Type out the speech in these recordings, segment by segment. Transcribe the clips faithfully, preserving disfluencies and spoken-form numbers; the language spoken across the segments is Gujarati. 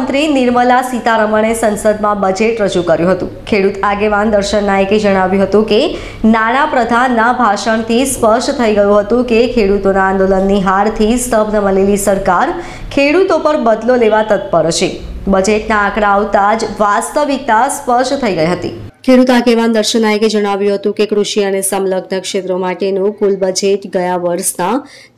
મંત્રી નિર્મલા સીતારમણે સંસદમાં બજેટ રજૂ કર્યું હતું. ખેડૂત આગેવાન દર્શન નાયકે જણાવ્યું હતું કે નાણાં પ્રધાનના ભાષણથી સ્પષ્ટ થઈ ગયું હતું કે ખેડૂતોના આંદોલનની હારથી સ્તબ્ધ બનેલી સરકાર ખેડૂતો પર બદલો લેવા તત્પર છે. બજેટના આંકડા આવતા જ વાસ્તવિકતા સ્પષ્ટ થઈ ગઈ હતી. ખેડૂત આગેવાન દર્શન નાયકે જણાવ્યું હતું કે કૃષિ અને સંલગ્ન ક્ષેત્રો માટેનું કુલ બજેટ ગયા વર્ષના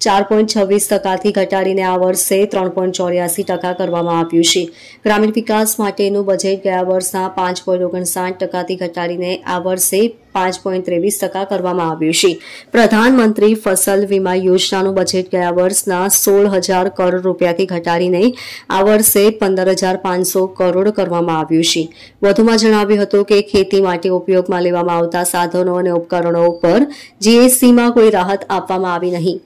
ચાર પોઈન્ટ છવ્વીસ ટકાથી ઘટાડીને આ વર્ષે ત્રણ પોઈન્ટ ચોર્યાસી ટકા કરવામાં આવ્યું છે. ગ્રામીણ વિકાસ માટેનું બજેટ ગયા વર્ષના પાંચ પોઈન્ટ ઓગણસાઠ ટકાથી ઘટાડીને આ વર્ષે પાંચ પોઈન્ટ ત્રેવીસ ટકા કરવામાં આવ્યું છે. પ્રધાનમંત્રી ફસલ વીમા યોજનાનું બજેટ ગયા વર્ષના સોળ હજાર કરોડ રૂપિયાથી ઘટાડીને આ વર્ષે પંદર હજાર પાંચસો કરોડ કરવામાં આવ્યું છે. વધુમાં જણાવ્યું હતું કે ખેતી માટે ઉપયોગમાં લેવામાં આવતા સાધનો અને ઉપકરણો ઉપર જીએસટીમાં કોઈ રાહત આપવામાં આવી નહીં.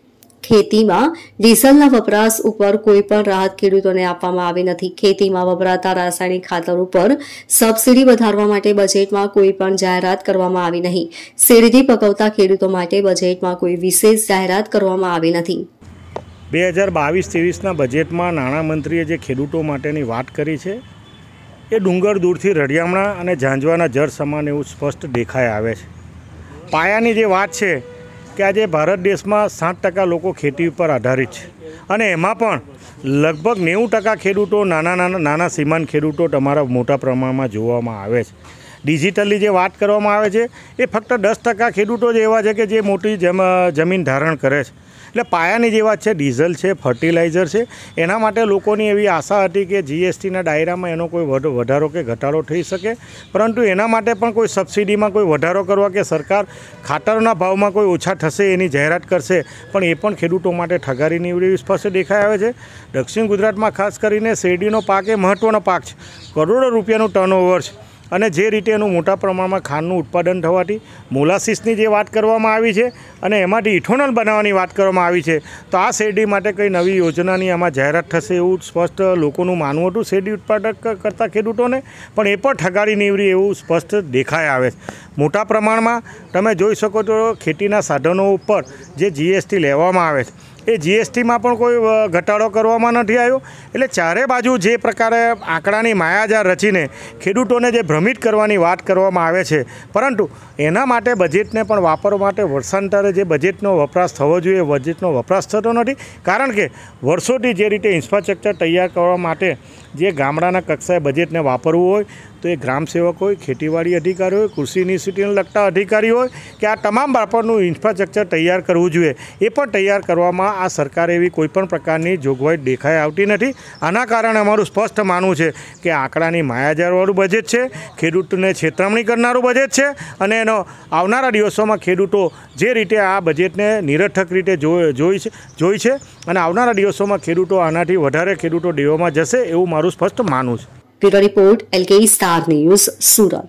ખેતીમાં ડીઝલના વપરાશ ઉપર કોઈ પણ રાહત ખેડૂતોને આપવામાં આવી નથી. ખેતીમાં વપરાતા રાસાયણિક ખાતર ઉપર સબસિડી વધારવા માટે બજેટમાં કોઈ પણ જાહેરાત કરવામાં આવી નહીં. શેરડી પકવતા ખેડૂતો માટે બજેટમાં કોઈ વિશેષ જાહેરાત કરવામાં આવી નથી. બે હજાર બાવીસ ત્રેવીસના બજેટમાં નાણામંત્રીએ જે ખેડૂતો માટેની વાત કરી છે એ ડુંગર દૂરથી રળિયામણા અને ઝાંઝવાના જળ સમાન એવું સ્પષ્ટ દેખાઈ આવે છે. પાયાની જે વાત છે કે આજે ભારત દેશમાં સાઠ ટકા લોકો ખેતી ઉપર આધારિત છે અને એમાં પણ લગભગ નેવું ટકા ખેડૂતો નાના નાના નાના સીમાંત ખેડૂતો તમારા મોટા પ્રમાણમાં જોવામાં આવે છે. ડિજિટલી જે વાત કરવામાં આવે છે એ ફક્ત દસ ટકા ખેડૂતો જ એવા છે કે જે મોટી જમીન ધારણ કરે છે. એટલે પાયાની જે વાત છે ડીઝલ છે ફર્ટિલાઇઝર છે એના માટે લોકોની એવી આશા હતી કે જીએસટીના દાયરામાં એનો કોઈ વધારો કે ઘટાડો થઈ શકે, પરંતુ એના માટે પણ કોઈ સબસિડીમાં કોઈ વધારો કરવા કે સરકાર ખાતરના ભાવમાં કોઈ ઓછા થશે એની જાહેરાત કરશે, પણ એ પણ ખેડૂતો માટે ઠગારી નીવડી સ્પષ્ટ દેખાઈ આવે છે. દક્ષિણ ગુજરાતમાં ખાસ કરીને શેરડીનો પાક એ મહત્ત્વનો પાક છે. કરોડો રૂપિયાનું ટર્નઓવર છે અને જે રીતે એનું મોટા પ્રમાણમાં ખાંડનું ઉત્પાદન થવાથી મોલાસીસની જે વાત કરવામાં આવી છે અને એમાંથી ઇથોનોલ બનાવવાની વાત કરવામાં આવી છે, તો આ શેરડી માટે કંઈ નવી યોજનાની આમાં જાહેરાત થશે એવું સ્પષ્ટ લોકોનું માનવું હતું શેરડી ઉત્પાદક કરતા ખેડૂતોને, પણ એ પણ ઠગારી નીવડી એવું સ્પષ્ટ દેખાઈ આવે છે. મોટા પ્રમાણમાં તમે જોઈ શકો છો ખેતીના સાધનો ઉપર જે જીએસટી લેવામાં આવે છે એ જીએસટીમાં પણ કોઈ ઘટાડો કરવામાં નથી આવ્યો. એટલે ચારે બાજુ જે પ્રકારે આંકડાની માયાજાળ રચીને ખેડૂતોને જે ભ્રમિત કરવાની વાત કરવામાં આવે છે, પરંતુ એના માટે બજેટને પણ વાપરવા માટે વર્ષાંતરે જે બજેટનો વપરાશ થવો જોઈએ બજેટનો વપરાશ થતો નથી, કારણ કે વર્ષોથી જે રીતે ઇન્ફ્રાસ્ટ્રક્ચર તૈયાર કરવા માટે જે ગામડાના કક્ષાએ બજેટને વાપરવું હોય તો એ ગ્રામસેવક હોય, ખેતીવાડી અધિકારી હોય, કૃષિ યુનિવર્સિટીને લગતા અધિકારી હોય કે આ તમામ બાબતનું ઇન્ફ્રાસ્ટ્રક્ચર તૈયાર કરવું જોઈએ, એ પણ તૈયાર કરવામાં આ સરકારે એવી કોઈપણ પ્રકારની જોગવાઈ દેખાઈ આવતી નથી. આના કારણે અમારું સ્પષ્ટ માનવું છે કે આંકડાની માયાજાળવાળું બજેટ છે, ખેડૂતોને છેતરામણી કરનારું બજેટ છે અને એનો આવનારા દિવસોમાં ખેડૂતો જે રીતે આ બજેટને નિરર્થક રીતે જોઈ છે જોઈ છે અને આવનારા દિવસોમાં ખેડૂતો આનાથી વધારે ખેડૂતો દેવામાં જશે એવું મારું સ્પષ્ટ માનવું છે. Bureau report LK star news Surat.